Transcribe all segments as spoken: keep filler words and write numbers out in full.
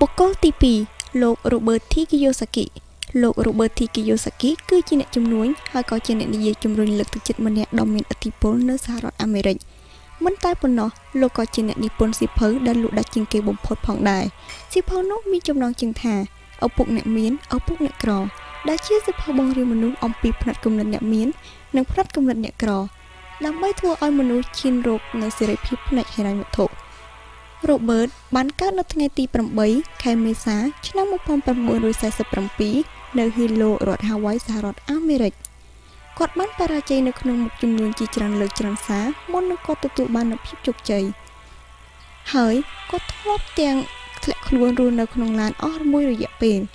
Bố có tí bì, lột Robert T. Kiyosaki. Lột Robert T. Kiyosaki cứ chỉ nẹ chùm nuối, hay có chỉ nẹ dìa chùm rùi lực thực chất mà nẹ đồng miền ở thị phố nơ xa rọt Americ. Mân tay bọn nó, lột có chỉ nẹ đi bốn xịp hớ đã lụt đặt chừng kê bồn phốt phòng đài. Xịp hớ nốt mi chùm nông chừng thà, ốc bụng nẹ miến, ốc bụng nẹ cỏ. Đã chia xịp hớ bông riêng mần nụ ông bì phát công lần nẹ miến, nâng phát công lần nẹ cỏ. Làm bay thua oi mần nụ chiên rộp nè xì rây phíp nạch hay là nhuộm thụ. Robert bán các nợ ngày tì bầm bấy, khai mê xá, chứ năm một phòng bầm ngôi rồi xài sập bầm bí, nơi Hilo, rọt Hawaii, xa rọt Americ. Cọt bán bà ra chay nơi khung một chùm nguồn chi tràn lực tràn xá, môn nơi cọt tụ tụ ban nập hiếp chục chày. Hỡi, cọt thóp tiền, lại khuôn rùn nơi khung làn ớt môi rồi dạ bền.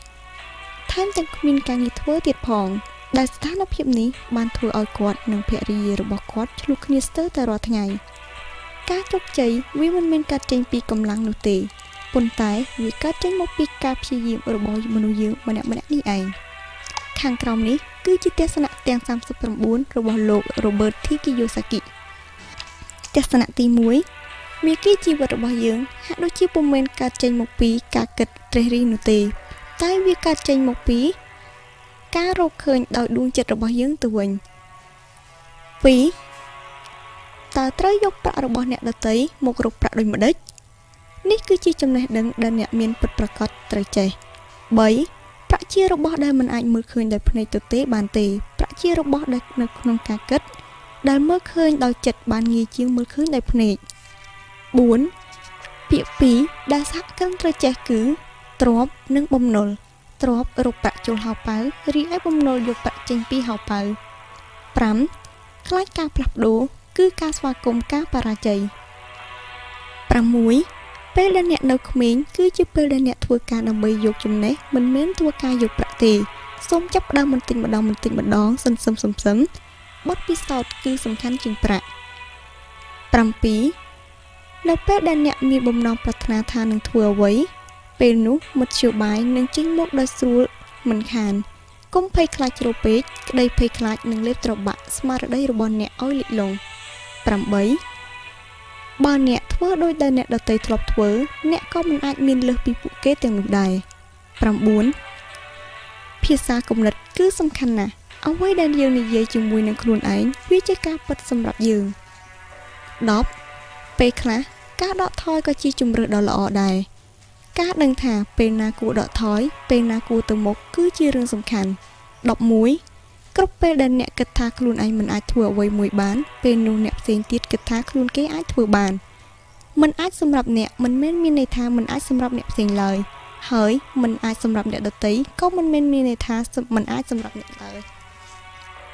Tham chẳng khung mình càng nghi thua tiệt phòng, đại sát nập hiếp ní, ban thua oi cọt, nâng phẹ rìa rồi bỏ cọt, chứ lúc như sơ tà rọt ngày. Các chốc cháy, vì mình mình cắt chanh bị cầm lăng nụ tế. Bồn tái, vì cắt chanh một bị cạp xe dìm ở bóng dùm nụ dương mà nạ mà nạ đi ảnh. Khang trọng này, cứ chỉ tết xa nạ tên ba mươi bốn rồi bỏ lộ Robert T. Kiyosaki. Tết xa nạ tí muối. Vì khi chì vật bóng dương, hãng đôi chì bồn mình cắt chanh một bí cà kịch trẻ ri nụ tế. Tại vì cắt chanh một bí, cá rô khởi đòi đuông chật bóng dương từ bình. Bí ta trái dốc bạc rồi bỏ nẹt đợt tới một rục bạc đôi một đứt. Nít cứ chia trong này đừng đan nẹt miên bật bạc cọt trời chảy. Bảy, bạc chia rồi bỏ đây mình ảnh mưa khơi đợt này thực tế bàn tì. Bạc chia rồi bỏ đợt này không cá kết. Đợt mưa khơi đòi chật bàn nghi chiên mưa khơi đợt này. Bốn, bịa phí đa sắc căng trời chảy cứ trộp nâng bom nổ trộp rục bạc chôn hào páo riêng bom nổ dục bạc chanh pi hào páo. Tám, khái cá bạc đố cứ ca xoa cùng cá bà ra chạy. Bằng mũi, bê lên nẹ nâu khmính, cứ chứ bê lên nẹ thua ca đồng bì dục chùm nét, mình mến thua ca dục bạc tì. Xông chấp đau mình tình bà đồng mình tình bà đón, xâm xâm xâm xâm. Bót bí sọt cứ xâm khăn chừng bạc. Bằng bí, nâu bê lên nẹ mi bông nông bạc thà thà nâng thua với. Bê nú, một chiều bái nâng chính mốt đôi xua mình khàn. Cũng phê khá chô bếch, đây phê khá nâng lếp trọc bạc, mà ở đây rồi bọn nẹ ôi lị lùng. Bằng bấy bà nẹ thua đôi đàn nẹ đợt tới thọp thua nẹ có mình ảnh miên lực bị phụ kế tiền lục đài. Bằng bốn phía xa công lật cứ xâm khăn nà áo quay đàn dương này dây chừng mùi nâng khuôn ảnh phía chơi ca bật xâm rạp dương. Đóp bê khá cá đọ thoi có chi chùm rực đỏ lọ đài cá đăng thả bê na cụ đọ thói bê na cụ từ một cứ chia rương xâm khăn. Đọc muối cốc bê đàn nẹ kịch thác luôn anh mình ai thua với mùi bán bê nô nẹp xên tiết kịch thác luôn cái ai thua bàn mình ai xâm rập nẹ mình mến miên này tha mình ai xâm rập nẹp xên lời hỡi mình ai xâm rập nẹ đợt tí có mình mến miên này tha mình ai xâm rập nẹ lời.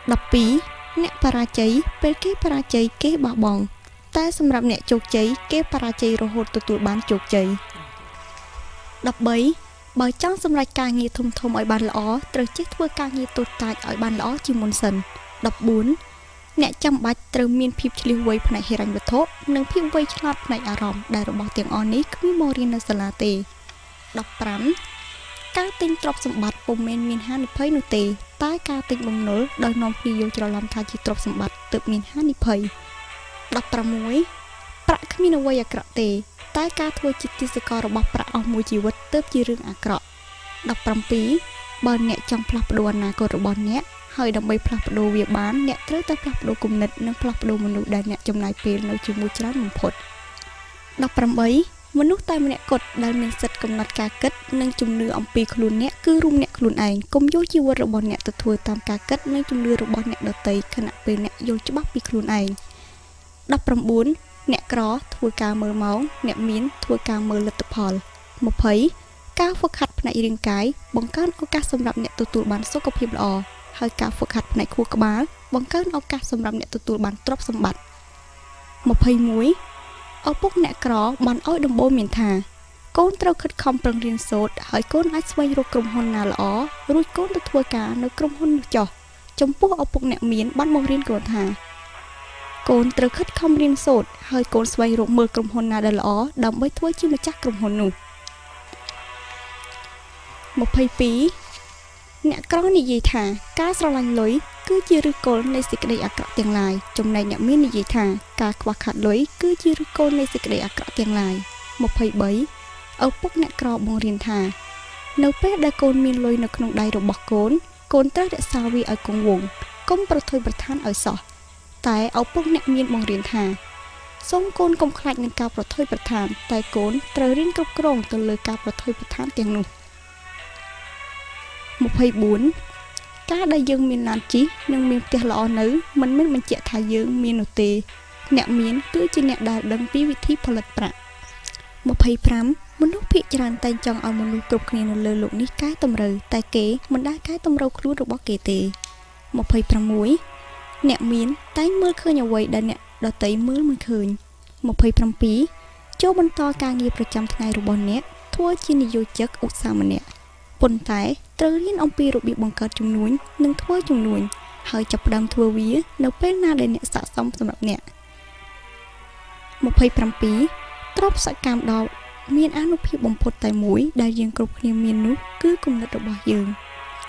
Đập bí nẹ para cháy bê kế para cháy kế bảo bòn ta xâm rập nẹ chột cháy kế para cháy rồi hột tụi tụi bán chột cháy. Đập bấy bởi chẳng xâm rạch ca nghi thông thông ở bàn lõ, trời chết thua ca nghi tụt tạch ở bàn lõ chìm môn sần. Đọc bốn, nẹ chăm bạch trời miên phim chì lưu vây phần này hệ rành vật thốt, nâng phim vây chì lọt phần này ả rộng, đại rộng bỏ tiếng ổn ní cứ mô riêng nâng xa là tì. Đọc tám, các tinh trọc xâm bạch bông mên miên hát nịp hơi nụ tì, tái ca tinh bông nổ, đôi nông phí vô cho lòng tha chì trọc xâm bạch tự miên hát nịp hơi. Đọc tám, bạc miên vây ả tái ca thua chít tí sơ co rồi bọc bạc ông mùi chì vật tớp chì rương ả cọ. Đọc bằng phí, bọn nẹ trong plop đồ nà cô rồi bọn nẹ, hơi đồng bày plop đồ việc bán, nẹ trớt tới plop đồ cùng nịch nâng plop đồ mùi đàn nẹ trong này phê nâu chì mùi chát mùi phốt. Đọc bằng bấy, mùi nút tay mùi nẹ cột đàn mình sật cầm nọt ca kết nâng chùm nư ông phí khu lùn nẹ cứ rung nẹ khu lùn ảnh, công vô chì vật rồi bọn nẹ tật thua tam ca kết nâng chùm nư rồi bọn nẹ đợt tây khả nạ phê nẹ vô chì bóc phí khu lùn ảnh. Đọc bằng bốn nẹ cỏ thua ca mơ máu, nẹ miến thua ca mơ lật tập hòl. Một thấy, ca phước hạt phần này riêng cái, bóng cơn ốc ca xâm rạp nẹ tụi tụi bán số cọc hiệp lọ. Hơi ca phước hạt phần này khua cơ bá, bóng cơn ốc ca xâm rạp nẹ tụi tụi bán trọc xâm bạch. Một thấy muối, ốc bốc nẹ cỏ bán ôi đồng bố miền thà. Côn trâu khất không bằng riêng sốt, hỏi côn ách xoay rô crom hôn nà lọ, rút côn tụi thua ca nơi crom hôn nụ chọ. Trong bốc ốc bốc nẹ miến bán mông riêng của thà. Côn trơ khất không riêng sột, hơi côn xoay rộng mơ cầm hồn nà đà lõ, đọng bấy thua chứ mà chắc cầm hồn nụ. Một phây phí nẹ cỏ này dì thả, cá sọ lành lối, cứ chia rư côn này xịt đầy ạc cỏ tiền lại. Trong này nẹ miên này dì thả, cá quạc hạt lối, cứ chia rư côn này xịt đầy ạc cỏ tiền lại. Một phây bấy Âu bốc nẹt cỏ bông riên thà. Nấu bé đã côn miên lôi nực nung đầy rồi bọc côn, côn tớ đã sao vi ở cùng vùng, công bật thôi bật than ở sọ. Tại Âu bốc nẹt miên bông riên thà. Song côn công khai ngân cao bật thôi bật than, tại côn tớ riên cốc còng từ lời cao bật thôi bật than tiếng nung. Một hai bốn. Cá đại dương miên làm chí nhưng miên tiệt lọ nữ mình mới mình chẹt thả dương miên nô tê. Nẹt miên cứ chỉ nẹt đào đâm bí vị thiផលlật một hai pram. Mình lúc bị tràn tay trong ao mình lục này nó lơ lụng ní cái tầm rời tay kế mình đã cái tầm râu lú được bóc kề tề một hơi pram muối nẹt miến tay mưa khơi nhà quầy đần nẹt đợt tới mưa mình khơi một hơi pram pí châu bên to ca nghiệp rồi trăm ngày rồi bọn nẹt thua chi này vô chất ụt sao mà nẹt bồn tái trừ liên ông pi rồi bị băng cờ trùng núi nhưng thua trùng núi hơi chập đam thua vía nấu bên na để nẹt xả xong rồi nẹt một hơi pram pí tróc xả cam đào miền Ấn Độ bùng phát tại mũi đại dương cực niệm miền núi cứ cùng đất bờ dương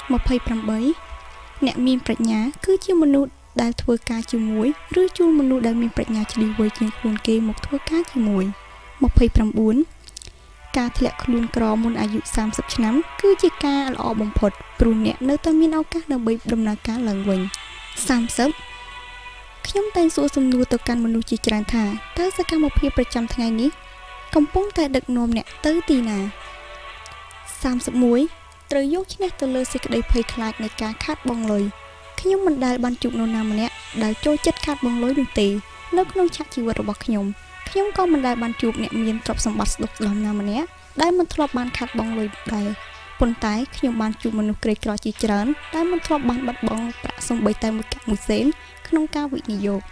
một phẩy năm bảy nẹt miền Bắc nhá cứ chiêu môn núi đại thua cá chiêu mũi rưỡi chuông môn núi đại miền Bắc nhá chỉ đi với chiêu khuôn kê một thua cá chiêu mũi một phẩy năm bốn cá thẹt khuôn cò môn ai dụ sam sập chấm cứ chỉ cá lọ bùng phát bùn nẹt nơi ta miền ao cá đang bơi đầm na cá lần quỳnh sam sập khi nhóm tay sủa sầm nua tàu can môn núi chỉ tràn thả ta sẽ cá một phẩy bảy trăm ngày ní công bố tại đợt nôm nè tới tì nà sam sập muối trời dốt chứ nè từ lơ xịt đầy phơi khai ngày cá khát bong lồi khi nhóm mình đại ban chụp nô nam nè đại trôi chết khát bong lối đường tì nước nông chặt chịu vật bọc nhom khi nhóm con mình đại ban chụp nè miền trọc sầm bát đục lòng nam nè đại mình thọ ban khát bong lồi đại bồn tái khi nhóm ban chụp mình nụ cười cọ chỉ trấn đại mình thọ ban bật bong bạ sông bay tay một cặp một xén khi nông cao vị nhiều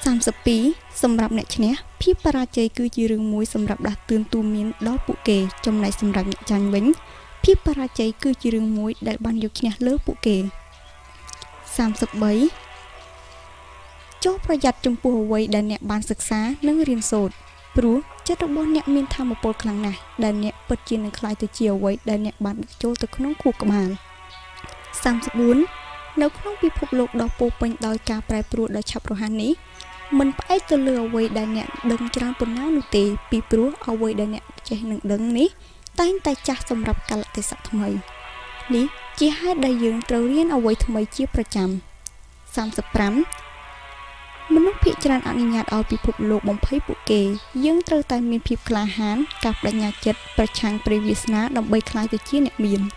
sam sập pí sầm rạp nè chứ nè Phi para chơi cứ chỉ riêng mối sầm rạp đã tương tu miến đó bụi kề trong này sầm rạp nhẹ chán bánh. Phi para chơi cứ chỉ riêng mối đại ban dục nhẹ lớp bụi kề. Sam sập bấy. Chốt ra giặt trong phù Huawei đại nhẹ ban sực xá nâng riêng sột. Prú chất độc bọn nhẹ miên tham một bộ khăn này đại nhẹ bật chiên nâng khai từ chiều Huawei đại nhẹ ban chốt từ khung cuộc cầm hàng. Sam sập bốn. Nếu khung bị phục lục đó bộ bên đòi cà prai prú đã chập rồi hàn ní. Mình phải tự lừa quay đại nhạc đừng tràn bồn áo nụ tì bị búa ở quay đại nhạc chạy nâng đấng ní tay tay chắc xong rập cả lại tay sạc thầm ấy ní chỉ hai đại dương trời riêng ở quay thầm ấy chia bà chạm xăm sập rắm mình lúc bị tràn ảnh nhạc ở bị phục lộ bóng phấy bộ kề dương trời tay miền phịp khá hán cặp đại nhạc chật bà chàng bà vi sná đồng bây khá từ chia nhạc miền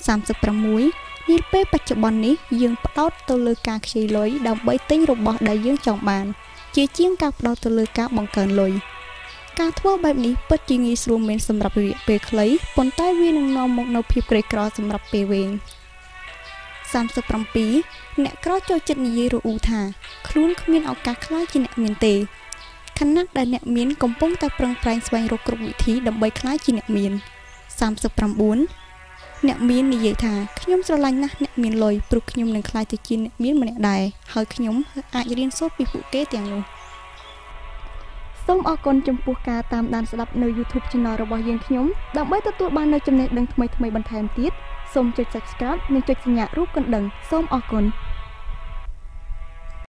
xăm sập rắm muối ní bế bạch cho bọn ní dương bắt đốt tự lừa cả khi lối đồng bây tính rộp bọt đại dương chọn bàn chỉ chiến cặp đo từ lưới cá bằng càn lồi cá thua bài này bất kỳ nghi sưu men sầm rập về về lấy còn tai vi nung nong một nấu phim kề cọ sầm rập về về sam sập rầm pí nẹt cọ cho chân nhì rồi u thả khốn không miên ao cá khơi chỉ nẹt miên tề khăn nát đã nẹt miên công bông ta prang prang xoay rô cột vị thí đầm bay khơi chỉ nẹt miên sam sập rầm bốn nẹt miên như vậy thả khi nhom sờ lanh nát nẹt miên lồi bực khi nhom nâng khơi từ chỉ nẹt miên mà nẹt đài hơi khi nhom ai riêng số bị phụ kế tiền luôn. Sớm ở con trong cuộc ca tam đàn sẽ lập nơi YouTube channel rồi bỏ riêng khi nhóm đặng bấy tất tụi ban nơi trong này đừng thay thay bàn thèm tiết. Xong cho subscribe nên cho nhà rút con đừng. Sớm ở con.